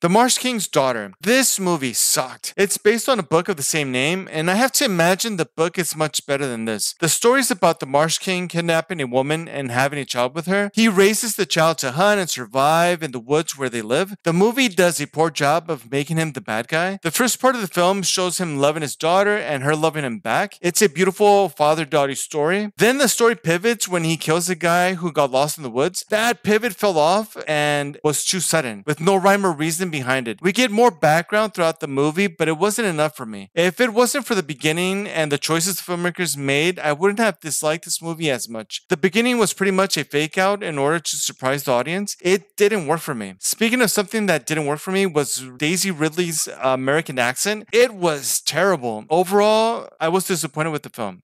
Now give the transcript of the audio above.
The Marsh King's Daughter. This movie sucked. It's based on a book of the same name, and I have to imagine the book is much better than this. The story's about the Marsh King kidnapping a woman and having a child with her. He raises the child to hunt and survive in the woods where they live. The movie does a poor job of making him the bad guy. The first part of the film shows him loving his daughter and her loving him back. It's a beautiful father-daughter story. Then the story pivots when he kills the guy who got lost in the woods. That pivot fell off and was too sudden, with no rhyme or reason behind it. We get more background throughout the movie, but it wasn't enough for me. If it wasn't for the beginning and the choices the filmmakers made, I wouldn't have disliked this movie as much. The beginning was pretty much a fake out in order to surprise the audience. It didn't work for me. Speaking of something that didn't work for me was Daisy Ridley's American accent. It was terrible. Overall, I was disappointed with the film.